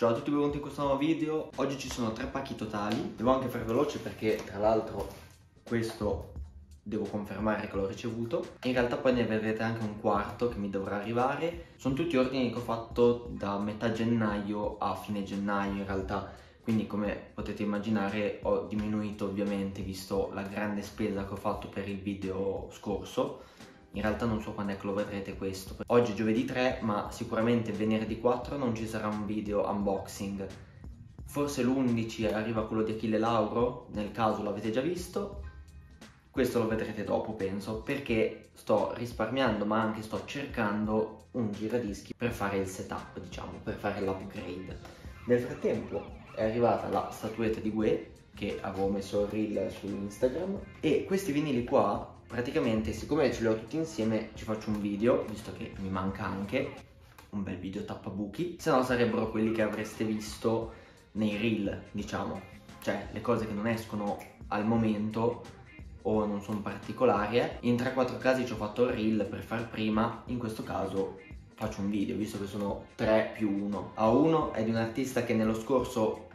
Ciao a tutti e benvenuti in questo nuovo video. Oggi ci sono 3 pacchi totali. Devo anche fare veloce perché tra l'altro questo devo confermare che l'ho ricevuto. In realtà poi ne vedrete anche un quarto che mi dovrà arrivare. Sono tutti ordini che ho fatto da metà gennaio a fine gennaio in realtà. Quindi come potete immaginare ho diminuito ovviamente visto la grande spesa che ho fatto per il video scorso. In realtà non so quando è che lo vedrete questo. Oggi è giovedì 3, ma sicuramente venerdì 4 non ci sarà un video unboxing. Forse l'11 arriva quello di Achille Lauro, nel caso l'avete già visto. Questo lo vedrete dopo penso, perché sto risparmiando ma anche sto cercando un giradischi per fare il setup, diciamo, per fare l'upgrade. Nel frattempo è arrivata la statuetta di Guè, che avevo messo il reel su Instagram, e questi vinili qua praticamente, siccome ce li ho tutti insieme, ci faccio un video, visto che mi manca anche un bel video tappabuchi, se no sarebbero quelli che avreste visto nei reel, diciamo, cioè le cose che non escono al momento o non sono particolari. In 3-4 casi ci ho fatto il reel per far prima, in questo caso faccio un video, visto che sono 3 più 1. A1 è di un artista che nello scorso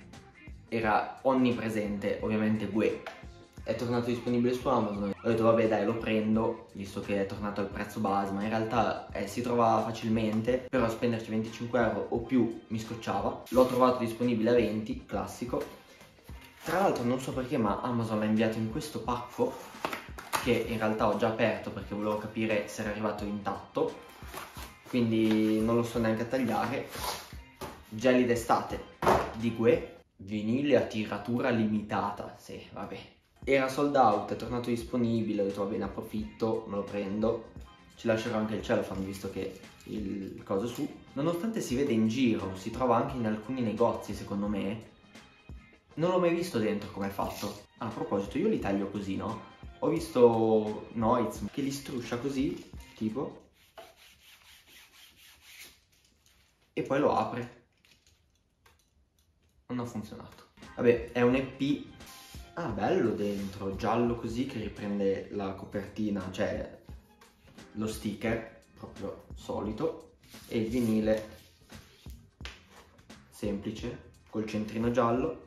era onnipresente, ovviamente Guè. È tornato disponibile su Amazon, ho detto vabbè dai lo prendo, visto che è tornato al prezzo base, ma in realtà si trova facilmente, però spenderci 25 euro o più mi scocciava. L'ho trovato disponibile a 20, classico. Tra l'altro non so perché, ma Amazon l'ha inviato in questo pacco, che in realtà ho già aperto perché volevo capire se era arrivato intatto, quindi non lo so neanche a tagliare. Geli d'estate di Guè, vinile a tiratura limitata, sì vabbè. Era sold out, è tornato disponibile, ho detto va bene, approfitto, me lo prendo. Ci lascerò anche il cellophane visto che il coso su. Nonostante si vede in giro, si trova anche in alcuni negozi secondo me. Non l'ho mai visto dentro come è fatto. A proposito, io li taglio così, no? Ho visto Noizmo che li struscia così, tipo. E poi lo apre. Non ha funzionato. Vabbè, è un EP. Ah, bello dentro, giallo così che riprende la copertina, cioè lo sticker, proprio solito. E il vinile semplice, col centrino giallo.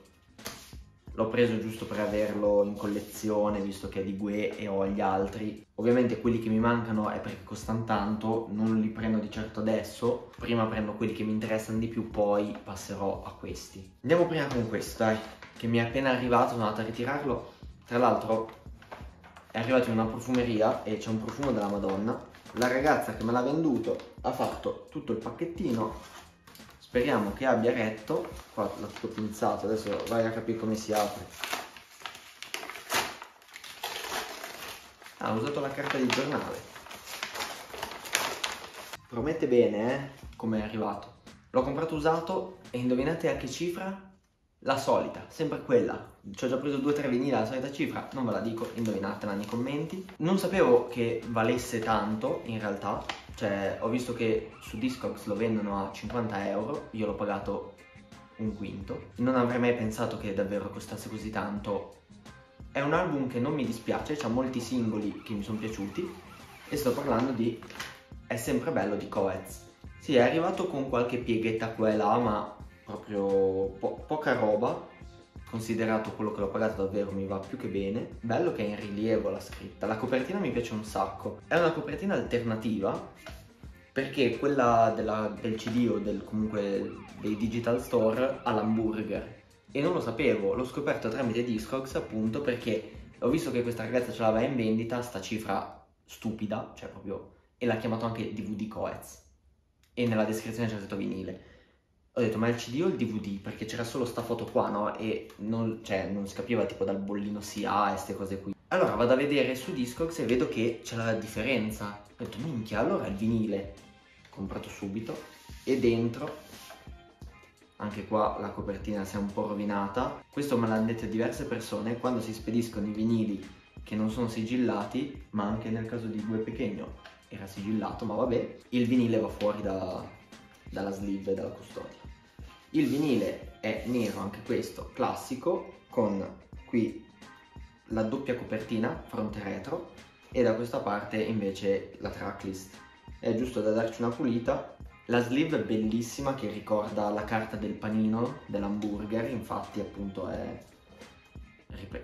L'ho preso giusto per averlo in collezione, visto che è di Guè e ho gli altri. Ovviamente quelli che mi mancano è perché costano tanto, non li prendo di certo adesso. Prima prendo quelli che mi interessano di più, poi passerò a questi. Andiamo prima con questo, dai. Che mi è appena arrivato, sono andato a ritirarlo. Tra l'altro è arrivato in una profumeria e c'è un profumo della Madonna. La ragazza che me l'ha venduto ha fatto tutto il pacchettino, speriamo che abbia retto. Qua l'ho tutto pinzato, adesso vai a capire come si apre. Ah, ho usato la carta di giornale. Promette bene, come è arrivato. L'ho comprato usato e indovinate a che cifra? La solita, sempre quella. Ci ho già preso 2-3 vinili alla solita cifra, non ve la dico, indovinatela nei commenti. Non sapevo che valesse tanto in realtà, cioè ho visto che su Discogs lo vendono a 50 euro, io l'ho pagato un quinto. Non avrei mai pensato che davvero costasse così tanto. È un album che non mi dispiace, c'ha molti singoli che mi sono piaciuti e sto parlando di È sempre bello di Coez. Sì, è arrivato con qualche pieghetta qua e là, ma proprio poca roba, considerato quello che l'ho pagato davvero mi va più che bene. Bello che è in rilievo la scritta, la copertina mi piace un sacco. È una copertina alternativa perché quella del CD o comunque dei digital store ha l'hamburger e non lo sapevo, l'ho scoperto tramite Discogs appunto, perché ho visto che questa ragazza ce l'aveva in vendita, sta cifra stupida, cioè proprio, e l'ha chiamato anche DVD Coez e nella descrizione c'è scritto vinile. Ho detto ma il CD o il DVD? Perché c'era solo sta foto qua, no? E non si capiva tipo dal bollino SIAE e queste cose qui. Allora vado a vedere su Discogs e vedo che c'è la differenza. Ho detto minchia, allora il vinile comprato subito. E dentro anche qua la copertina si è un po' rovinata. Questo me l'hanno detto diverse persone quando si spediscono i vinili che non sono sigillati, ma anche nel caso di Guè Pequeno era sigillato, ma vabbè, il vinile va fuori dalla sleeve e dalla custodia. Il vinile è nero, anche questo, classico, con qui la doppia copertina, fronte e retro, e da questa parte invece la tracklist. È giusto da darci una pulita, La sleeve è bellissima, che ricorda la carta del panino dell'hamburger, infatti appunto è...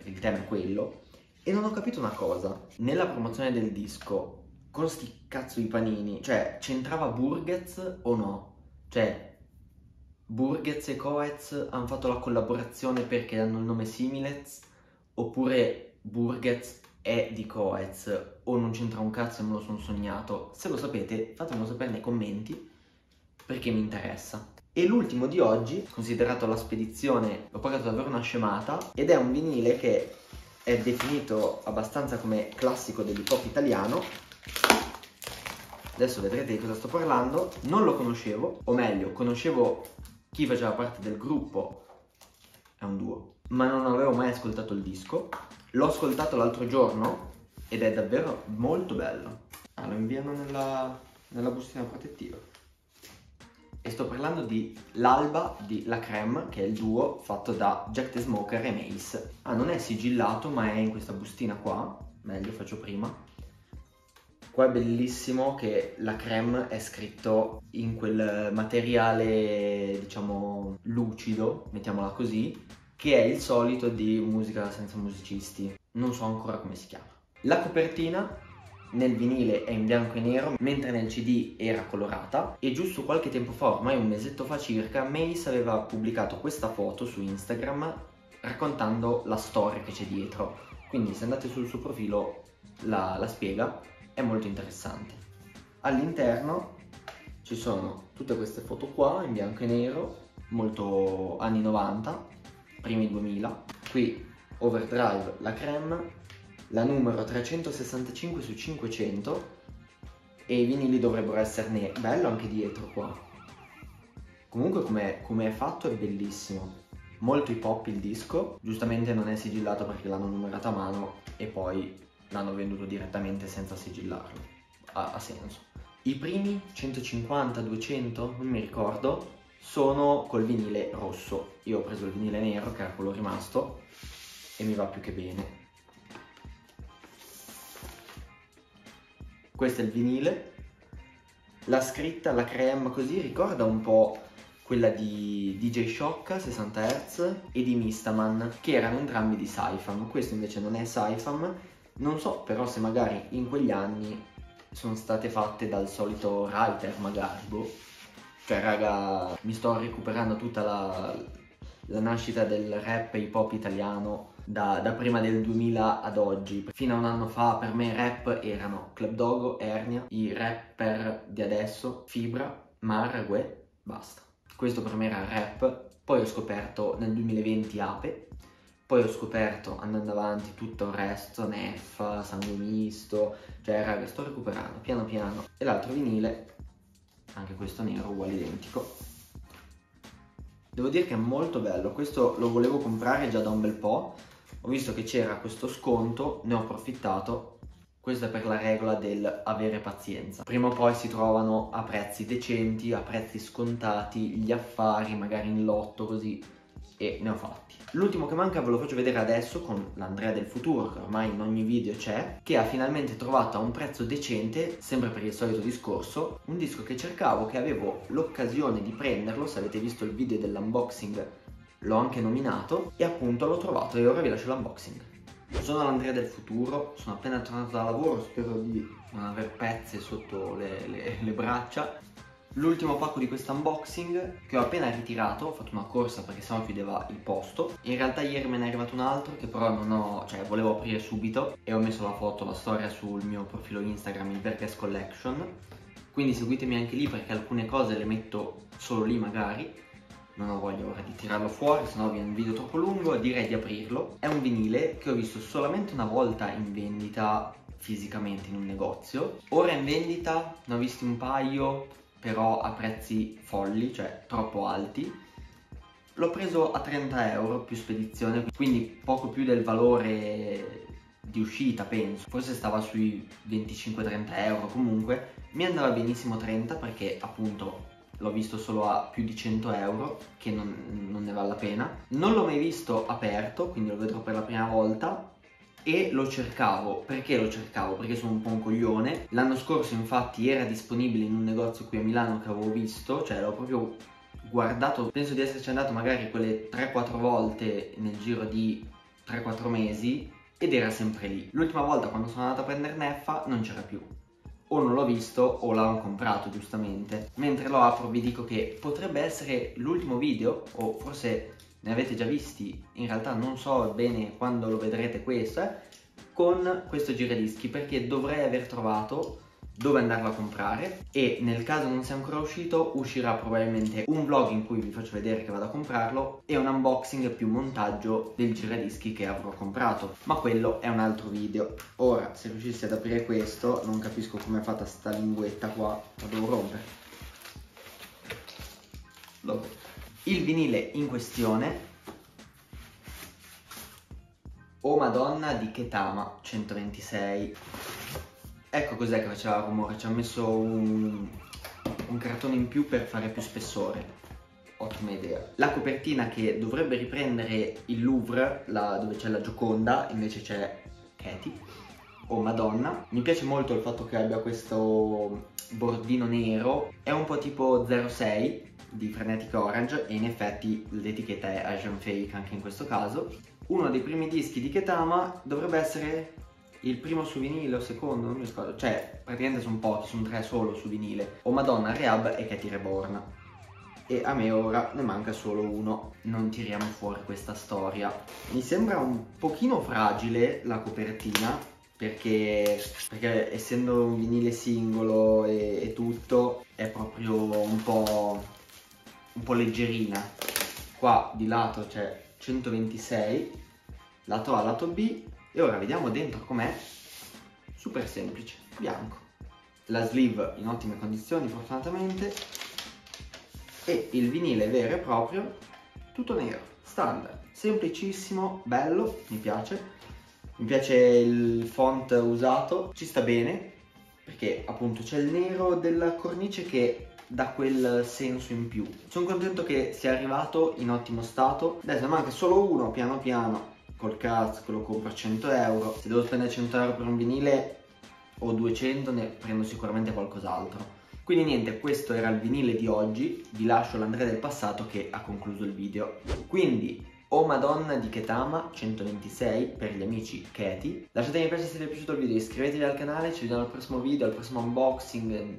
il tema è quello. E non ho capito una cosa, nella promozione del disco con sti cazzo di panini, cioè c'entrava Burghez o no? Cioè Burghez e Coez hanno fatto la collaborazione perché hanno il nome Similez, oppure Burghez è di Coez, o non c'entra un cazzo e me lo sono sognato? Se lo sapete fatemelo sapere nei commenti perché mi interessa. E l'ultimo di oggi, considerato la spedizione, l'ho pagato davvero una scemata, ed è un vinile che è definito abbastanza come classico dell'hip hop italiano. Adesso vedrete di cosa sto parlando. Non lo conoscevo, o meglio, conoscevo chi faceva parte del gruppo, è un duo, ma non avevo mai ascoltato il disco. L'ho ascoltato l'altro giorno ed è davvero molto bello. Ah, lo inviano nella bustina protettiva. E sto parlando di L'Alba di La Crème, che è il duo fatto da Jack the Smoker e Mace. Ah, non è sigillato, ma è in questa bustina qua. Meglio, faccio prima. Qua è bellissimo che La Crème è scritto in quel materiale, diciamo, lucido, mettiamola così, che è il solito di Musica Senza Musicisti. Non so ancora come si chiama. La copertina nel vinile è in bianco e nero, mentre nel CD era colorata, e giusto qualche tempo fa, ormai un mesetto fa circa, Mace aveva pubblicato questa foto su Instagram raccontando la storia che c'è dietro, quindi se andate sul suo profilo la spiega, è molto interessante. All'interno ci sono tutte queste foto qua in bianco e nero, molto anni 90, primi 2000, qui Overdrive, La Crème, la numero 365 su 500, e i vinili dovrebbero esserne... bello anche dietro qua. Comunque come è fatto è bellissimo, molto hip hop il disco, giustamente non è sigillato perché l'hanno numerato a mano e poi l'hanno venduto direttamente senza sigillarlo, ha senso. I primi 150, 200, non mi ricordo, sono col vinile rosso, io ho preso il vinile nero che era quello rimasto e mi va più che bene. Questo è il vinile, la scritta, La Crème, così ricorda un po' quella di DJ Shock, 60 Hz, e di Mistaman, che erano entrambi di Saifam. Questo invece non è Saifam, non so però se magari in quegli anni sono state fatte dal solito writer magari, boh. Cioè raga, mi sto recuperando tutta la nascita del rap hip hop italiano. Da prima del 2000 ad oggi, fino a un anno fa per me i rap erano Club Doggo, Ernia, i rapper di adesso, Fibra, Margue, basta. Questo per me era rap, poi ho scoperto nel 2020 Ape, poi ho scoperto andando avanti tutto il resto, Neffa, Sangue Misto, cioè raga sto recuperando piano piano. E l'altro vinile, anche questo nero, uguale identico. Devo dire che è molto bello, questo lo volevo comprare già da un bel po'. Ho visto che c'era questo sconto, ne ho approfittato. Questo è per la regola del avere pazienza. Prima o poi si trovano a prezzi decenti, a prezzi scontati, gli affari magari in lotto così, e ne ho fatti. L'ultimo che manca ve lo faccio vedere adesso con l'Andrea del futuro, che ormai in ogni video c'è, che ha finalmente trovato a un prezzo decente, sempre per il solito discorso, un disco che cercavo, che avevo l'occasione di prenderlo. Se avete visto il video dell'unboxing l'ho anche nominato, e appunto l'ho trovato e ora vi lascio l'unboxing. Sono l'Andrea del futuro, sono appena tornato da lavoro, spero di non aver pezze sotto le braccia. L'ultimo pacco di questo unboxing che ho appena ritirato, ho fatto una corsa perché sennò chiudeva il posto. In realtà ieri me ne è arrivato un altro che però non ho, cioè volevo aprire subito, e ho messo la foto, la storia sul mio profilo Instagram, il Burghez Collection. Quindi seguitemi anche lì perché alcune cose le metto solo lì magari. Non ho voglia ora di tirarlo fuori, sennò viene un video troppo lungo, direi di aprirlo. È un vinile che ho visto solamente una volta in vendita fisicamente in un negozio. Ora in vendita ne ho visti un paio, però a prezzi folli, cioè troppo alti. L'ho preso a 30 euro più spedizione, quindi poco più del valore di uscita, penso. Forse stava sui 25-30 euro, comunque. Mi andava benissimo 30 perché appunto l'ho visto solo a più di 100 euro, che non ne vale la pena. Non l'ho mai visto aperto, quindi lo vedrò per la prima volta. e lo cercavo. Perché lo cercavo? Perché sono un po' un coglione. L'anno scorso infatti era disponibile in un negozio qui a Milano che avevo visto, cioè l'ho proprio guardato, penso di esserci andato magari quelle 3-4 volte nel giro di 3-4 mesi ed era sempre lì. L'ultima volta quando sono andato a prendere Neffa non c'era più, o non l'ho visto o l'avevo comprato giustamente. Mentre lo apro vi dico che potrebbe essere l'ultimo video, o forse ne avete già visti, in realtà non so bene quando lo vedrete questo, con questo giradischi, perché dovrei aver trovato dove andarlo a comprare e nel caso non sia ancora uscito uscirà probabilmente un vlog in cui vi faccio vedere che vado a comprarlo e un unboxing più montaggio del giradischi che avrò comprato, ma quello è un altro video. Ora, se riuscissi ad aprire questo, non capisco come è fatta sta linguetta qua, la devo rompere. Il vinile in questione, oh madonna, di Ketama 126. Ecco cos'è che faceva rumore, ci ha messo un cartone in più per fare più spessore. Ottima idea. La copertina che dovrebbe riprendere il Louvre, dove c'è la Gioconda, invece c'è Katie. Oh madonna. Mi piace molto il fatto che abbia questo bordino nero. È un po' tipo 06 di Frenetic Orange e in effetti l'etichetta è Asian Fake anche in questo caso. Uno dei primi dischi di Ketama, dovrebbe essere il primo su vinile o secondo, non mi ricordo. Cioè, praticamente sono pochi, sono tre solo su vinile. Oh madonna, Rehab e Katie Reborn. E a me ora ne manca solo uno. Non tiriamo fuori questa storia. Mi sembra un pochino fragile la copertina, perché essendo un vinile singolo e tutto, è proprio un po' leggerina. Qua di lato c'è 126, lato A, lato B. E ora vediamo dentro com'è. Super semplice, bianco. La sleeve in ottime condizioni fortunatamente. E il vinile vero e proprio, tutto nero, standard, semplicissimo, bello, mi piace. Mi piace il font usato, ci sta bene, perché appunto c'è il nero della cornice che dà quel senso in più. Sono contento che sia arrivato in ottimo stato. Adesso manca solo uno, piano piano. Col cazzo che lo compro a 100 euro. Se devo spendere 100 euro per un vinile o 200, ne prendo sicuramente qualcos'altro. Quindi niente, questo era il vinile di oggi. Vi lascio l'Andrea del passato che ha concluso il video. Quindi oh madonna di Ketama 126 per gli amici Katie. Lasciate mi piace se vi è piaciuto il video, iscrivetevi al canale, ci vediamo al prossimo video, al prossimo unboxing.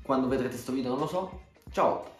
Quando vedrete questo video non lo so. Ciao.